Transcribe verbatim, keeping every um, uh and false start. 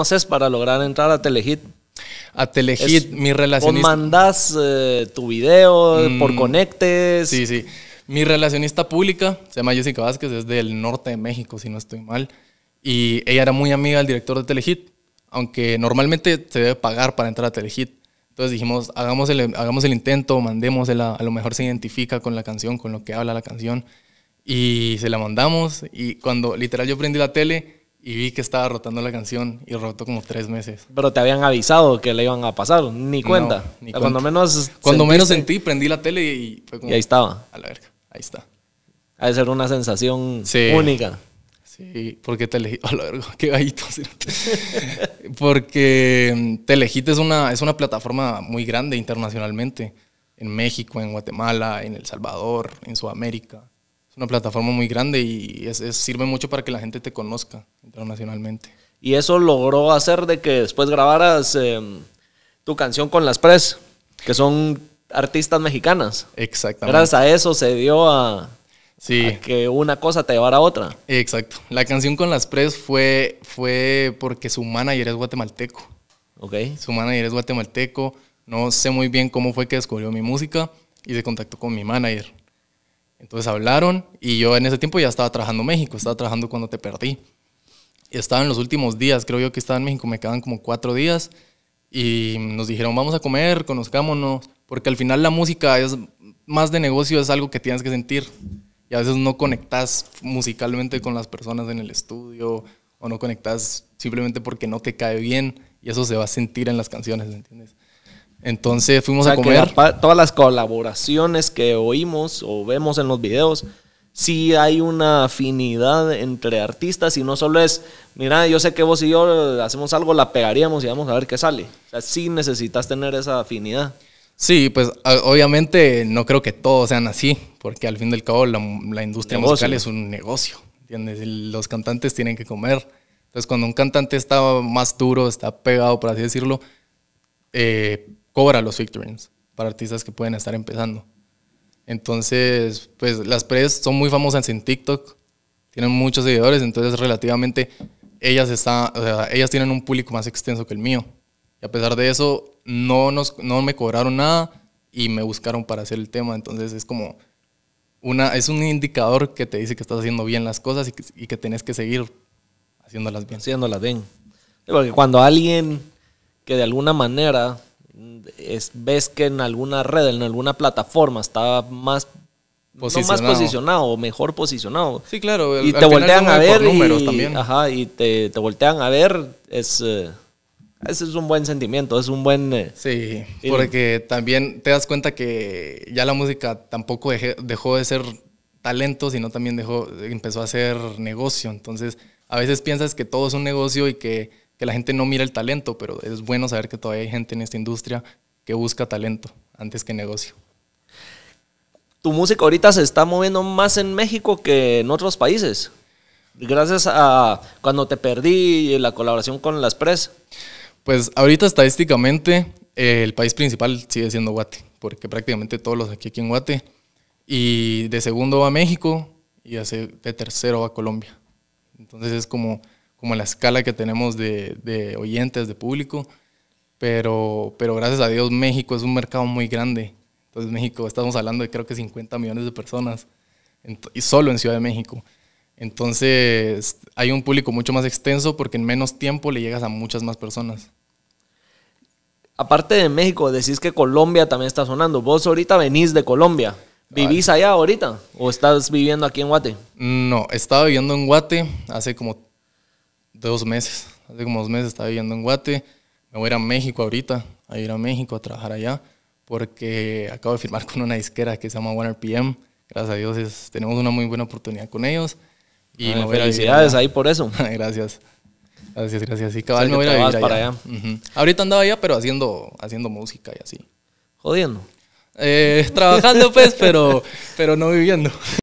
¿Cómo haces para lograr entrar a Telehit? A Telehit, es, mi relacionista... ¿O mandás eh, tu video mm, por conectes? Sí, sí. Mi relacionista pública se llama Jessica Vázquez, es del norte de México, si no estoy mal. Y ella era muy amiga del director de Telehit, aunque normalmente se debe pagar para entrar a Telehit. Entonces dijimos, hagamos el, hagamos el intento, mandémosela, a lo mejor se identifica con la canción, con lo que habla la canción. Y se la mandamos, y cuando literal yo prendí la tele... y vi que estaba rotando la canción y rotó como tres meses. Pero te habían avisado que le iban a pasar, ni cuenta. No, ni cuenta. Cuando menos Cuando sentiste, menos sentí, prendí la tele y fue como... Y ahí estaba. A la verga, ahí está. Ha de ser una sensación sí. única. Sí, porque Telehit... A la verga, qué gallito. Porque Telehit es una, es una plataforma muy grande internacionalmente. En México, en Guatemala, en El Salvador, en Sudamérica. Es una plataforma muy grande y es, es, sirve mucho para que la gente te conozca internacionalmente. ¿Y eso logró hacer de que después grabaras eh, tu canción con Las Prez, que son artistas mexicanas? Exactamente. Gracias a eso se dio a, sí. a que una cosa te llevara a otra. Exacto. La canción con Las Prez fue, fue porque su manager es guatemalteco. Okay. Su manager es guatemalteco. No sé muy bien cómo fue que descubrió mi música y se contactó con mi manager. Entonces hablaron y yo en ese tiempo ya estaba trabajando en México, estaba trabajando cuando te perdí. Estaba en los últimos días, creo yo que estaba en México, me quedaban como cuatro días y nos dijeron vamos a comer, conozcámonos, porque al final la música es más de negocio, es algo que tienes que sentir y a veces no conectas musicalmente con las personas en el estudio o no conectas simplemente porque no te cae bien y eso se va a sentir en las canciones, ¿entiendes? Entonces fuimos o sea, a comer. La, todas las colaboraciones que oímos o vemos en los videos, sí hay una afinidad entre artistas y no solo es, mira, yo sé que vos y yo hacemos algo, la pegaríamos y vamos a ver qué sale. O sea, sí necesitas tener esa afinidad. Sí, pues obviamente no creo que todos sean así, porque al fin y al cabo la, la industria negocio. musical es un negocio, ¿entiendes? Los cantantes tienen que comer. Entonces cuando un cantante está más duro, está pegado, por así decirlo, eh. cobra los featurings para artistas que pueden estar empezando. Entonces, pues Las Prez son muy famosas en TikTok, tienen muchos seguidores, entonces relativamente ellas, está, o sea, ellas tienen un público más extenso que el mío. Y a pesar de eso, no, nos, no me cobraron nada y me buscaron para hacer el tema. Entonces es como, una, es un indicador que te dice que estás haciendo bien las cosas y que, y que tenés que seguir haciéndolas bien. Haciéndolas bien. Porque cuando alguien que de alguna manera... Es, ves que en alguna red, en alguna plataforma está más posicionado, no más posicionado o mejor posicionado. Sí, claro. Y te voltean a ver. Números también. Ajá, y te, te voltean a ver. Es, eh, ese es un buen sentimiento, es un buen... Eh, sí, film. Porque también te das cuenta que ya la música tampoco dejé, dejó de ser talento, sino también dejó, empezó a ser negocio. Entonces, a veces piensas que todo es un negocio y que... que la gente no mira el talento, pero es bueno saber que todavía hay gente en esta industria que busca talento antes que negocio. ¿Tu música ahorita se está moviendo más en México que en otros países? Gracias a cuando te perdí la colaboración con Las Prez. Pues ahorita estadísticamente el país principal sigue siendo Guate, porque prácticamente todos los aquí, aquí en Guate. Y de segundo va México y de tercero va Colombia. Entonces es como... como la escala que tenemos de, de oyentes, de público, pero, pero gracias a Dios México es un mercado muy grande. Entonces México, estamos hablando de creo que cincuenta millones de personas, y solo en Ciudad de México. Entonces hay un público mucho más extenso porque en menos tiempo le llegas a muchas más personas. Aparte de México, decís que Colombia también está sonando. Vos ahorita venís de Colombia. ¿Vivís allá ahorita o estás viviendo aquí en Guate? No, estaba viviendo en Guate hace como... dos meses, hace como dos meses estaba viviendo en Guate. Me voy a ir a México ahorita, a ir a México a trabajar allá, porque acabo de firmar con una disquera que se llama One R P M. Gracias a Dios es, tenemos una muy buena oportunidad con ellos. Y Ay, felicidades ahí por eso. gracias, gracias, gracias. Sí, cabal, o sea, me voy a ir allá. Para allá. Uh-huh. Ahorita andaba allá, pero haciendo, haciendo música y así. Jodiendo. Eh, trabajando pues, pero, pero no viviendo.